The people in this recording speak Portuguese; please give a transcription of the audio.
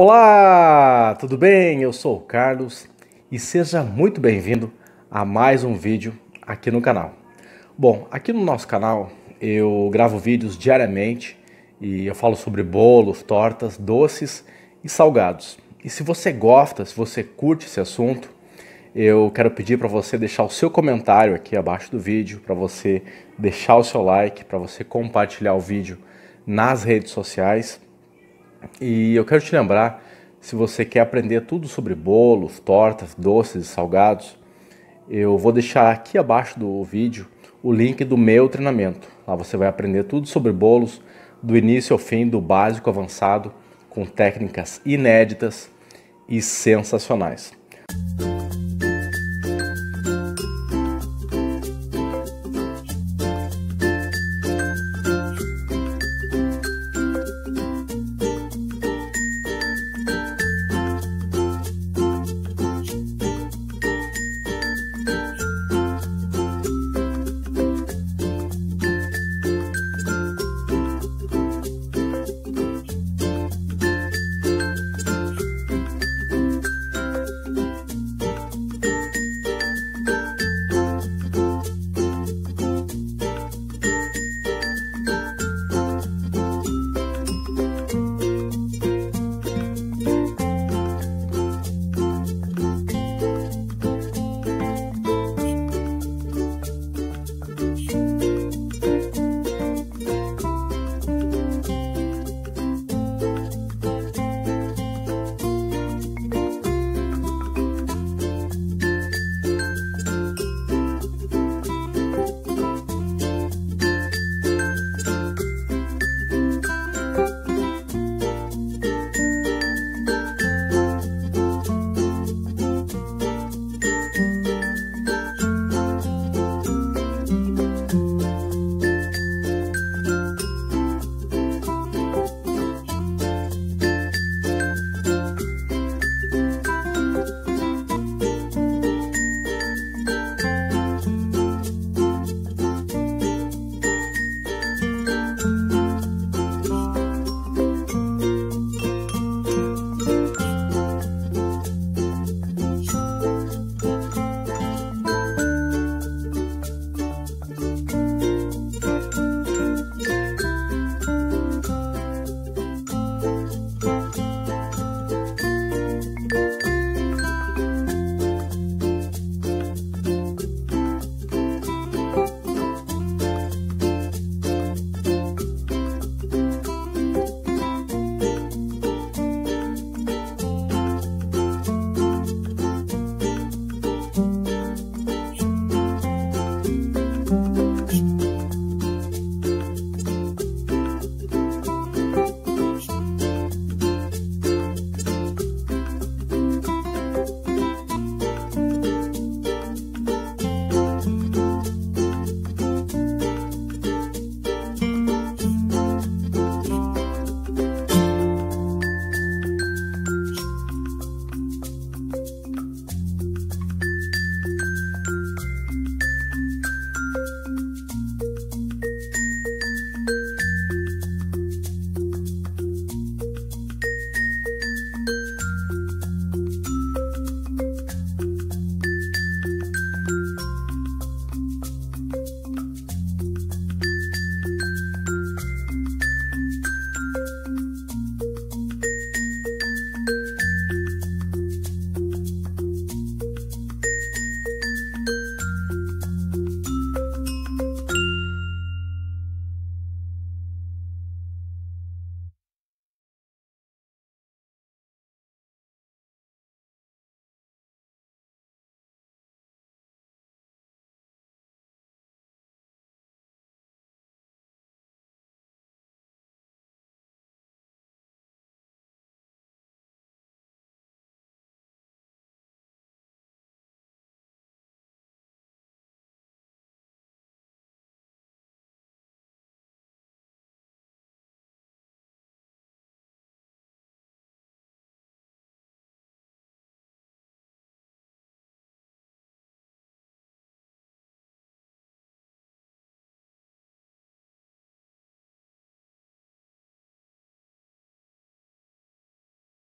Olá, tudo bem? Eu sou o Carlos e seja muito bem-vindo a mais um vídeo aqui no canal. Bom, aqui no nosso canal eu gravo vídeos diariamente e eu falo sobre bolos, tortas, doces e salgados. E se você gosta, se você curte esse assunto, eu quero pedir para você deixar o seu comentário aqui abaixo do vídeo, para você deixar o seu like, para você compartilhar o vídeo nas redes sociais. E eu quero te lembrar, se você quer aprender tudo sobre bolos, tortas, doces e salgados, eu vou deixar aqui abaixo do vídeo o link do meu treinamento. Lá você vai aprender tudo sobre bolos, do início ao fim, do básico avançado, com técnicas inéditas e sensacionais.